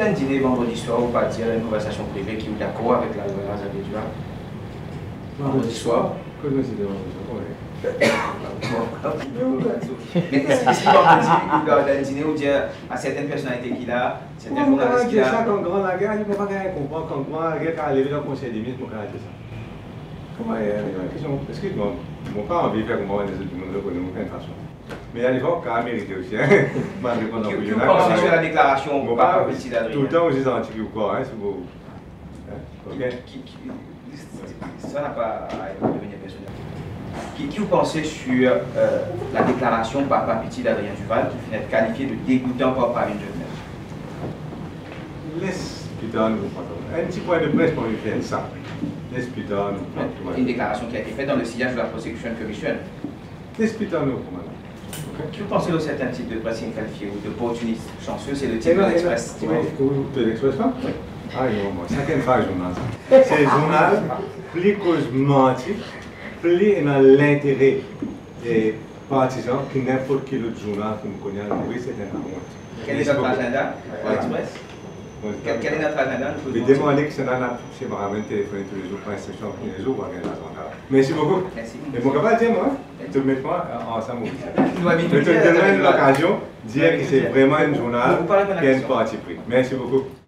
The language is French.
un dîner vendredi soir, ou partir à une conversation privée qui est d'accord avec la révérence habituelle. Vendredi soir. Que nous disons mais qu'est-ce qu'il doit dire dîner ou dire à certaines personnalités qu'il a, certains journalistes qu'il a. Ça quand grand la guerre, il ne faut pas qu'il comprenne quand grand la guerre quand arrive dans le conseil des ministres, comment dire ça. Comment excuse-moi, mon pas envie de faire comprendre les autres du monde économique international. Mais à l'époque, quand même, il aussi. Vous pensez sur la déclaration, on pas petit d'adresse. Tout le temps, vous êtes anti ou quoi, hein, c'est beau. Ça n'a pas à devenir personnel. Qui vous pensez sur la déclaration par Papiti d'Adrien Duval qui finit qualifiée de dégoûtant par Paris 2009? Laisse putain nous prendre. Un petit point de presse pour lui faire ça. Laisse putain nous prendre. Une déclaration qui a été faite dans le sillage de la Prosecution Commission. Laisse putain nous prendre. Qui vous pensez de certains types de presse qualifiés ou d'opportunistes chanceux? C'est le type de l'Express. De l'Express là? Oui. Ah non, moi, cinquième fois journal. C'est un journal plus cosmétique. Plus dans l'intérêt des partisans que n'importe quel autre journal que nous connaissons, oui, c'est un honte. Quel est notre agenda pour l'Express? Quel est notre agenda? Je demandais que c'est dans la c'est pas un téléphone tous les jours, pas une session tous les jours, on regarde l'agenda. Merci beaucoup. Merci. Et mon capable de dire, moi, te mets pas ensemble. Je te donne l'occasion de dire que c'est vraiment un journal qui a une partie prise. Merci beaucoup.